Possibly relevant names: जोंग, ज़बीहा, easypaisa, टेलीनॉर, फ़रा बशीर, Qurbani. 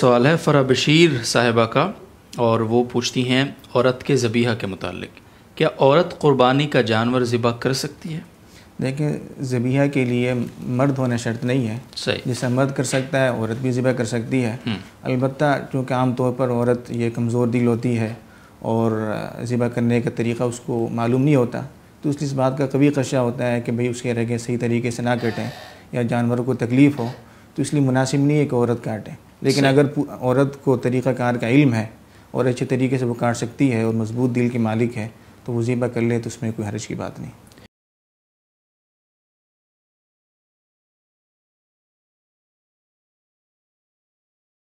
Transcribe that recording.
सवाल है फ़रा बशीर साहिबा का, और वो पूछती हैं औरत के ज़बीहा के मुतालिक। क्या औरत क़ुरबानी का जानवर ज़िबा कर सकती है? देखिए, ज़बीहा के लिए मर्द होना शर्त नहीं है। सही, जैसा मर्द कर सकता है औरत भी ज़िबा कर सकती है। अलबत्ता चूँकि आम तौर पर औरत ये कमज़ोर दिल होती है और ज़िबा करने का तरीक़ा उसको मालूम नहीं होता, तो उसकी इस बात का कभी ख़दशा होता है कि भाई उसके रगे सही तरीके से ना कटें या जानवर को तकलीफ़ हो, तो इसलिए मुनासिब नहीं है कि औरत काटे। लेकिन अगर औरत को तरीक़ाकार का इल्म है और अच्छे तरीके से वो काट सकती है और मजबूत दिल की मालिक है, तो वो ज़िबा कर ले, तो उसमें कोई हर्ज की बात नहीं।